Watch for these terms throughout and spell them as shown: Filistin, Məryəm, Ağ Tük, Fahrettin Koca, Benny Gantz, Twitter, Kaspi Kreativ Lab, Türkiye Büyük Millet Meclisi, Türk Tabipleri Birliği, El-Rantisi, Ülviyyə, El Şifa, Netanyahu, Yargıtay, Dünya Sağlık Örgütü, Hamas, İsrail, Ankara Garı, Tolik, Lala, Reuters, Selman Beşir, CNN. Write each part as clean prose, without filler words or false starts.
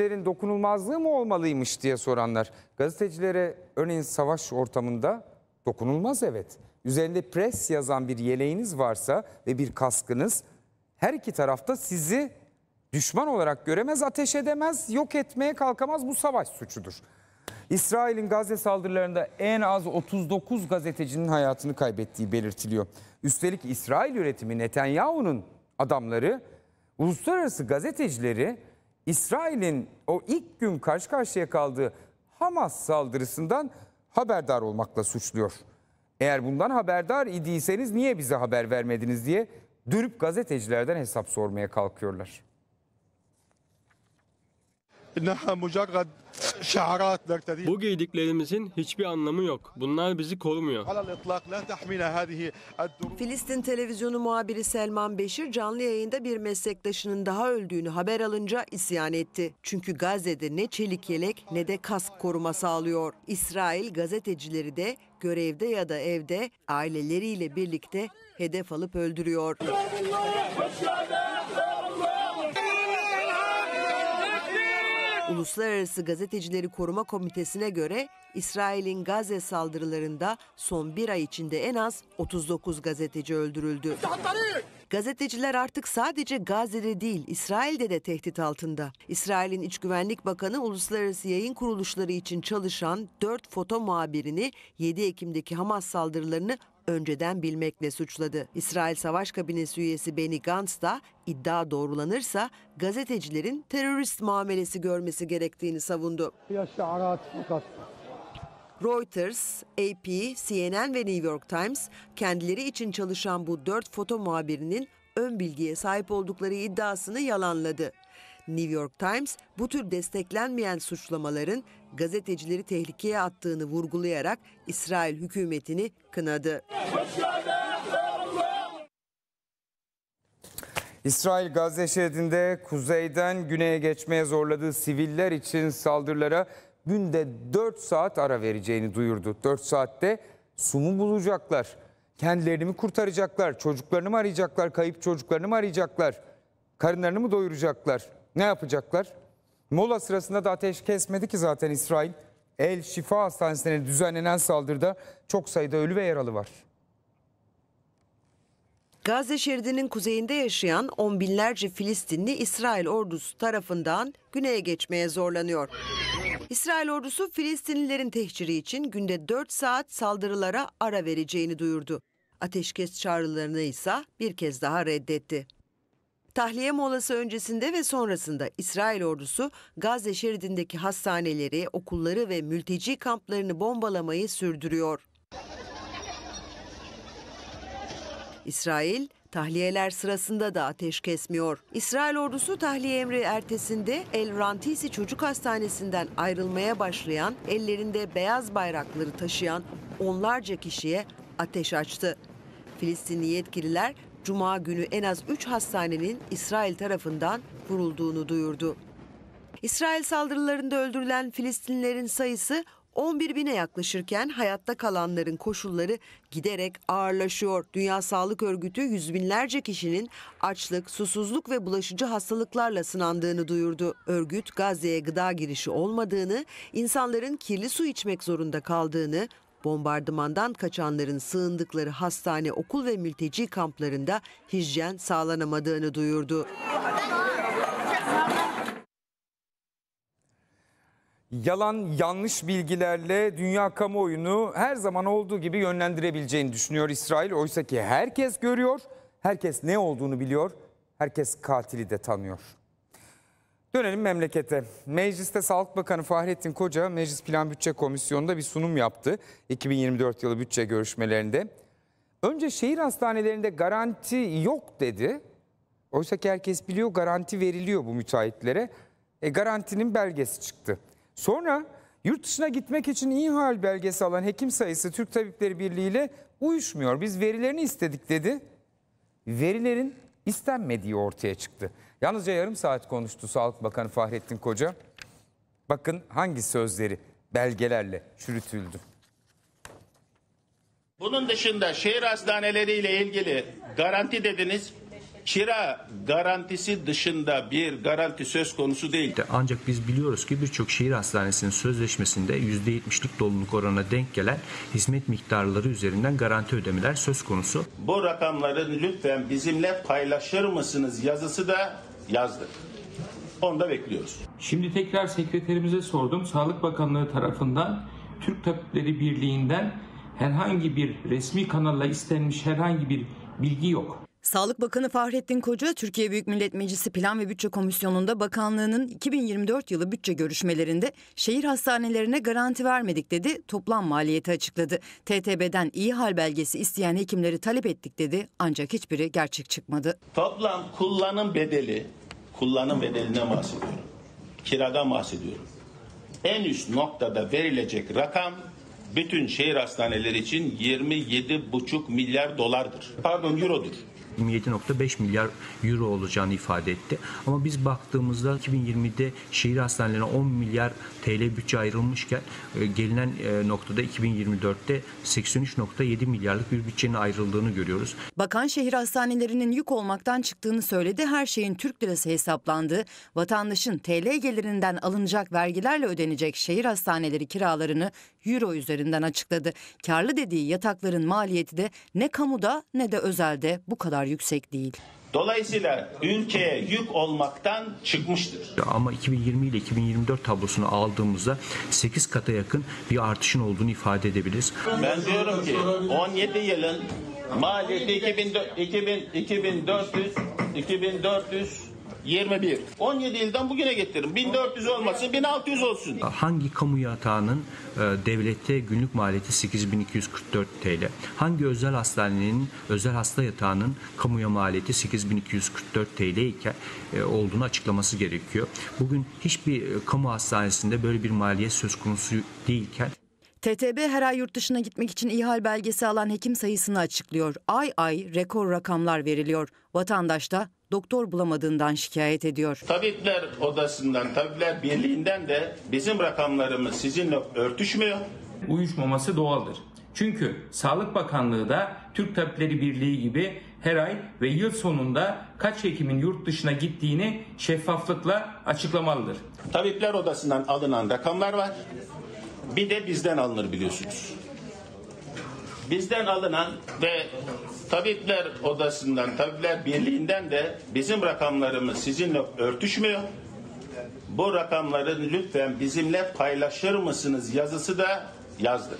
Dokunulmazlığı mı olmalıymış diye soranlar. Gazetecilere örneğin savaş ortamında dokunulmaz, evet. Üzerinde pres yazan bir yeleğiniz varsa ve bir kaskınız, her iki tarafta sizi düşman olarak göremez, ateş edemez, yok etmeye kalkamaz. Bu savaş suçudur. İsrail'in Gazze saldırılarında en az 39 gazetecinin hayatını kaybettiği belirtiliyor. Üstelik İsrail yönetimi, Netanyahu'nun adamları, uluslararası gazetecileri İsrail'in o ilk gün karşı karşıya kaldığı Hamas saldırısından haberdar olmakla suçluyor. Eğer bundan haberdar idiyseniz niye bize haber vermediniz diye dönüp gazetecilerden hesap sormaya kalkıyorlar. Bu giydiklerimizin hiçbir anlamı yok. Bunlar bizi korumuyor. Filistin televizyonu muhabiri Selman Beşir canlı yayında bir meslektaşının daha öldüğünü haber alınca isyan etti. Çünkü Gazze'de ne çelik yelek ne de kask koruma sağlıyor. İsrail gazetecileri de görevde ya da evde aileleriyle birlikte hedef alıp öldürüyor. Uluslararası Gazetecileri Koruma Komitesi'ne göre İsrail'in Gazze saldırılarında son bir ay içinde en az 39 gazeteci öldürüldü. Gazeteciler artık sadece Gazze'de değil, İsrail'de de tehdit altında. İsrail'in İç Güvenlik Bakanı uluslararası yayın kuruluşları için çalışan 4 foto muhabirini 7 Ekim'deki Hamas saldırılarını önceden bilmekle suçladı. İsrail Savaş Kabinesi üyesi Benny Gantz da iddia doğrulanırsa gazetecilerin terörist muamelesi görmesi gerektiğini savundu. Reuters, AP, CNN ve New York Times kendileri için çalışan bu 4 foto muhabirinin ön bilgiye sahip oldukları iddiasını yalanladı. New York Times bu tür desteklenmeyen suçlamaların gazetecileri tehlikeye attığını vurgulayarak İsrail hükümetini kınadı. İsrail Gazze şeridinde kuzeyden güneye geçmeye zorladığı siviller için saldırılara günde 4 saat ara vereceğini duyurdu. 4 saatte su mu bulacaklar? Kendilerini mi kurtaracaklar? Çocuklarını mı arayacaklar? Kayıp çocuklarını mı arayacaklar? Karınlarını mı doyuracaklar? Ne yapacaklar? Mola sırasında da ateş kesmedi ki zaten İsrail. El Şifa Hastanesi'ne düzenlenen saldırıda çok sayıda ölü ve yaralı var. Gazze şeridinin kuzeyinde yaşayan on binlerce Filistinli İsrail ordusu tarafından güneye geçmeye zorlanıyor. İsrail ordusu Filistinlilerin tehciri için günde 4 saat saldırılara ara vereceğini duyurdu. Ateşkes çağrılarını ise bir kez daha reddetti. Tahliye molası öncesinde ve sonrasında İsrail ordusu Gazze şeridindeki hastaneleri, okulları ve mülteci kamplarını bombalamayı sürdürüyor. İsrail tahliyeler sırasında da ateş kesmiyor. İsrail ordusu tahliye emri ertesinde El-Rantisi Çocuk Hastanesi'nden ayrılmaya başlayan, ellerinde beyaz bayrakları taşıyan onlarca kişiye ateş açtı. Filistinli yetkililer Cuma günü en az 3 hastanenin İsrail tarafından vurulduğunu duyurdu. İsrail saldırılarında öldürülen Filistinlilerin sayısı 11.000'e yaklaşırken hayatta kalanların koşulları giderek ağırlaşıyor. Dünya Sağlık Örgütü yüz binlerce kişinin açlık, susuzluk ve bulaşıcı hastalıklarla sınandığını duyurdu. Örgüt Gazze'ye gıda girişi olmadığını, insanların kirli su içmek zorunda kaldığını, bombardımandan kaçanların sığındıkları hastane, okul ve mülteci kamplarında hijyen sağlanamadığını duyurdu. Yalan, yanlış bilgilerle dünya kamuoyunu her zaman olduğu gibi yönlendirebileceğini düşünüyor İsrail. Oysa ki herkes görüyor, herkes ne olduğunu biliyor, herkes katili de tanıyor. Dönelim memlekete. Mecliste Sağlık Bakanı Fahrettin Koca, Meclis Plan Bütçe Komisyonu'nda bir sunum yaptı 2024 yılı bütçe görüşmelerinde. Önce şehir hastanelerinde garanti yok dedi. Oysa ki herkes biliyor, garanti veriliyor bu müteahhitlere. Garantinin belgesi çıktı. Sonra yurt dışına gitmek için ihal belgesi alan hekim sayısı Türk Tabipleri Birliği ile uyuşmuyor. Biz verilerini istedik dedi. Verilerin istenmediği ortaya çıktı. Yalnızca yarım saat konuştu Sağlık Bakanı Fahrettin Koca. Bakın hangi sözleri belgelerle çürütüldü. Bunun dışında şehir hastaneleriyle ilgili garanti dediniz. kira garantisi dışında bir garanti söz konusu değil. Ancak biz biliyoruz ki birçok şehir hastanesinin sözleşmesinde %70'lik doluluk oranına denk gelen hizmet miktarları üzerinden garanti ödemeler söz konusu. Bu rakamları lütfen bizimle paylaşır mısınız yazısı da yazdık. Onu da bekliyoruz. Şimdi tekrar sekreterimize sordum. Sağlık Bakanlığı tarafından Türk Tabipleri Birliği'nden herhangi bir resmi kanalla istenmiş herhangi bir bilgi yok. Sağlık Bakanı Fahrettin Koca, Türkiye Büyük Millet Meclisi Plan ve Bütçe Komisyonu'nda bakanlığının 2024 yılı bütçe görüşmelerinde şehir hastanelerine garanti vermedik dedi, toplam maliyeti açıkladı. TTB'den iyi hal belgesi isteyen hekimleri talep ettik dedi, ancak hiçbiri gerçek çıkmadı. Toplam kullanım bedelinden bahsediyorum. Kiradan bahsediyorum. En üst noktada verilecek rakam bütün şehir hastaneleri için 27,5 milyar dolardır. Pardon, eurodur. 27,5 milyar euro olacağını ifade etti. Ama biz baktığımızda 2020'de şehir hastanelerine 10 milyar TL bütçe ayrılmışken gelinen noktada 2024'te 83,7 milyarlık bir bütçenin ayrıldığını görüyoruz. Bakan şehir hastanelerinin yük olmaktan çıktığını söyledi. Her şeyin Türk lirası hesaplandığı, vatandaşın TL gelirinden alınacak vergilerle ödenecek şehir hastaneleri kiralarını euro üzerinden açıkladı. Karlı dediği yatakların maliyeti de ne kamuda ne de özelde bu kadar yüksek değil. Dolayısıyla ülkeye yük olmaktan çıkmıştır. Ama 2020 ile 2024 tablosunu aldığımızda 8 kata yakın bir artışın olduğunu ifade edebiliriz. Ben diyorum ki 17 yılın maliyeti 2421. 17 yıldan bugüne getirin. 1400 olmasın, 1600 olsun. Hangi kamu yatağının devlete günlük maliyeti 8244 TL? Hangi özel hastanenin, özel hasta yatağının kamuya maliyeti 8244 TL iken olduğunu açıklaması gerekiyor. Bugün hiçbir kamu hastanesinde böyle bir maliyet söz konusu değilken... TTB her ay yurt dışına gitmek için iyi hal belgesi alan hekim sayısını açıklıyor. Ay ay rekor rakamlar veriliyor. Vatandaş da doktor bulamadığından şikayet ediyor. Tabipler Odası'ndan, Tabipler Birliği'nden de bizim rakamlarımız sizinle örtüşmüyor. Uyuşmaması doğaldır. Çünkü Sağlık Bakanlığı da Türk Tabipleri Birliği gibi her ay ve yıl sonunda kaç hekimin yurt dışına gittiğini şeffaflıkla açıklamalıdır. Tabipler Odası'ndan alınan rakamlar var. Bir de bizden alınır biliyorsunuz. Bizden alınan ve Tabipler Odası'ndan, Tabipler Birliği'nden de bizim rakamlarımız sizinle örtüşmüyor. Bu rakamları lütfen bizimle paylaşır mısınız yazısı da yazdık.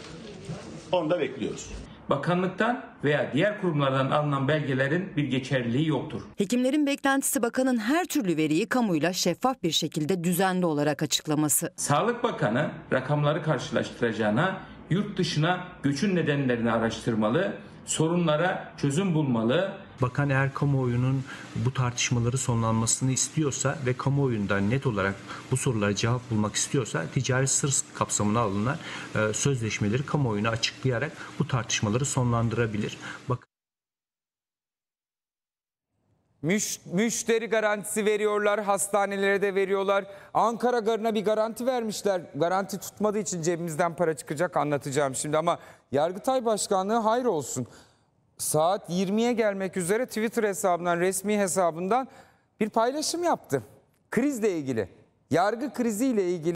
Onu da bekliyoruz. Bakanlıktan veya diğer kurumlardan alınan belgelerin bir geçerliliği yoktur. Hekimlerin beklentisi bakanın her türlü veriyi kamuyla şeffaf bir şekilde düzenli olarak açıklaması. Sağlık Bakanı rakamları karşılaştıracağına yurt dışına göçün nedenlerini araştırmalı, sorunlara çözüm bulmalı. Bakan eğer kamuoyunun bu tartışmaları sonlanmasını istiyorsa ve kamuoyundan net olarak bu sorulara cevap bulmak istiyorsa ticari sır kapsamına alınan sözleşmeleri kamuoyuna açıklayarak bu tartışmaları sonlandırabilir. Müşteri garantisi veriyorlar, hastanelere de veriyorlar. Ankara Garı'na bir garanti vermişler. Garanti tutmadığı için cebimizden para çıkacak, anlatacağım şimdi ama Yargıtay Başkanlığı hayır olsun. Saat 20'ye gelmek üzere Twitter hesabından, resmi hesabından bir paylaşım yaptı. Krizle ilgili, yargı kriziyle ilgili.